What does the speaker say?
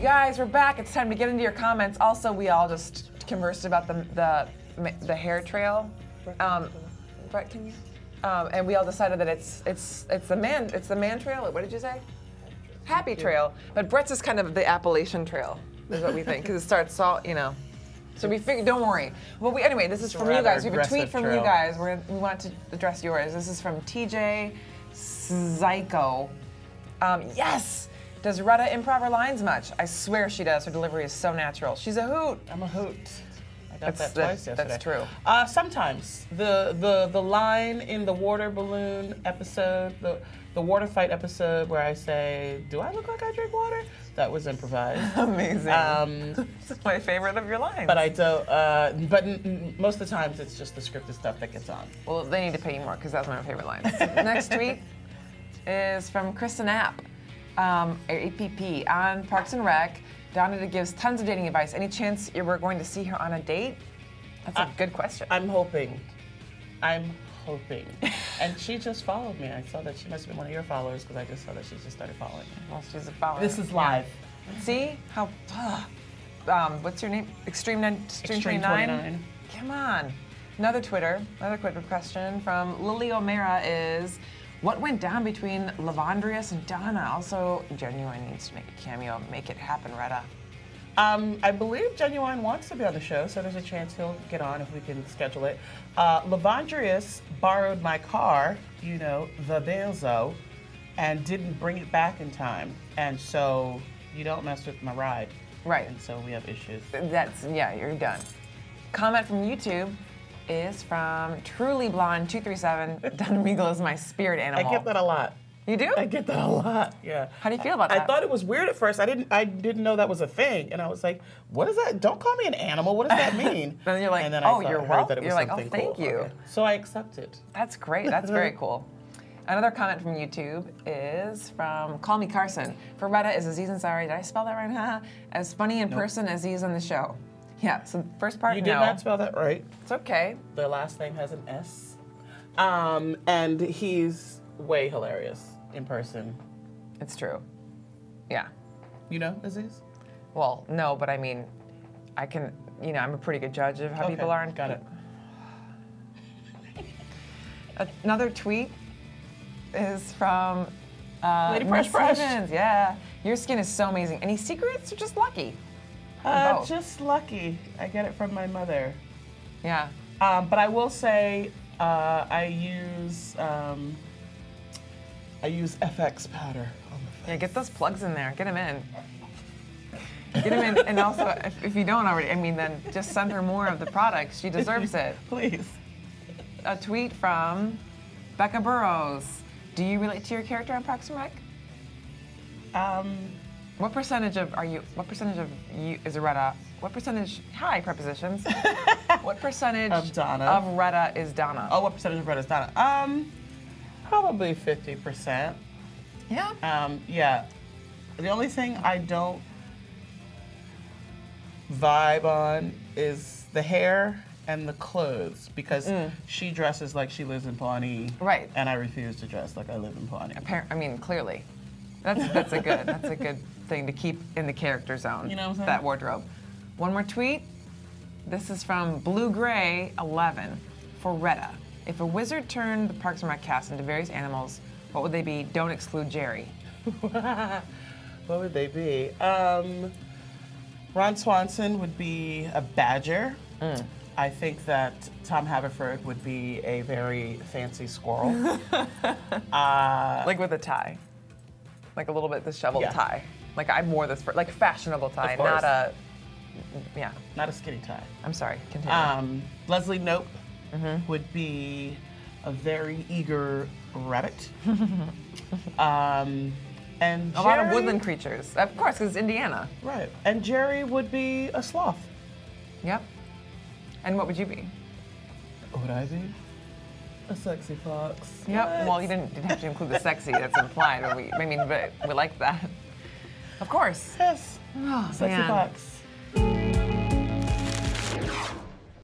You guys, we're back. It's time to get into your comments. Also, we all just conversed about the hair trail. Brett, can you? And we all decided that it's the man trail. What did you say? Happy Trail. But Brett's is kind of the Appalachian Trail, is what we think, because it starts salt, you know. So we figured, don't worry. Well, anyway, this is from you guys. We have a tweet from you guys. We want to address yours. This is from TJ Zyko. Yes! Does Retta improv her lines much? I swear she does. Her delivery is so natural. She's a hoot. I'm a hoot. I got that twice yesterday. That's true. Sometimes. The line in the water balloon episode, the water fight episode where I say, do I look like I drink water? That was improvised. Amazing. It's my favorite of your lines. But I don't, but most of the times it's just the scripted stuff that gets on. Well, they need to pay you more because that's my favorite line. So next tweet is from Kristen Knapp, APP, on Parks and Rec. Donna gives tons of dating advice. Any chance we're going to see her on a date? That's a good question. I'm hoping. And she just followed me. I saw that she must have been one of your followers because I just saw that she just started following me. Well, she's a follower. This is live. Yeah. See how? What's your name? Extreme 29. Come on. Another Twitter question from Lily O'Mara is, what went down between Lavandrius and Donna? Also, Genuine needs to make a cameo. Make it happen, Retta. I believe Genuine wants to be on the show, so there's a chance he'll get on if we can schedule it. Lavandrius borrowed my car, you know, the Benzo, and didn't bring it back in time. And so you don't mess with my ride. Right. And so we have issues. Yeah, you're done. Comment from YouTube is from Truly Blonde 237. Donna Meagle is my spirit animal. I get that a lot. You do? I get that a lot, yeah. How do you feel about that? I thought it was weird at first. I didn't know that was a thing. And I was like, what is that? Don't call me an animal. What does that mean? Then you're like, and then oh, you're welcome. You're like, oh, thank you. Okay. So I accept it. That's great. That's very cool. Another comment from YouTube is from Call Me Carson. For Retta is Aziz Ansari. Did I spell that right? As funny in person as he is on the show. Yeah, so the first part, You did not spell that right. It's okay. The last name has an S. And he's way hilarious in person. It's true. Yeah. You know Aziz? Well, no, but I mean, I can, you know, I'm a pretty good judge of how people are. Got it. Another tweet is from Lady Fresh. Yeah. Your skin is so amazing. Any secrets or just lucky? Just lucky. I get it from my mother. Yeah. But I will say I use FX powder on the face. Yeah, get those plugs in there. Get them in. Get them in. And also, if you don't already, I mean, then just send her more of the products. She deserves it. Please. A tweet from Becca Burrows. Do you relate to your character on Parks and Rec? What percentage of Donna of Retta is Donna? Oh, what percentage of Retta is Donna? Probably 50%. Yeah. Yeah. The only thing I don't vibe on is the hair and the clothes because she dresses like she lives in Pawnee. Right. And I refuse to dress like I live in Pawnee. I mean, clearly. That's a good thing to keep in the character zone. You know what I'm saying? That wardrobe. One more tweet. This is from Blue Gray 11 for Retta. If a wizard turned the Parks and Rec cast into various animals, what would they be? Don't exclude Jerry. What would they be? Ron Swanson would be a badger. I think that Tom Haverford would be a very fancy squirrel. Like with a tie. Like a little bit disheveled tie. Like I wore this for like fashionable tie, not a not a skinny tie. I'm sorry. Continue. Leslie Knope would be a very eager rabbit. And a lot of woodland creatures, of course, because it's Indiana. Right. And Jerry would be a sloth. Yep. And what would you be? What would I be? A sexy fox. Yep. What? Well, you didn't have to include the sexy. That's implied. But we like that. Of course. Yes. Oh, sexy fox.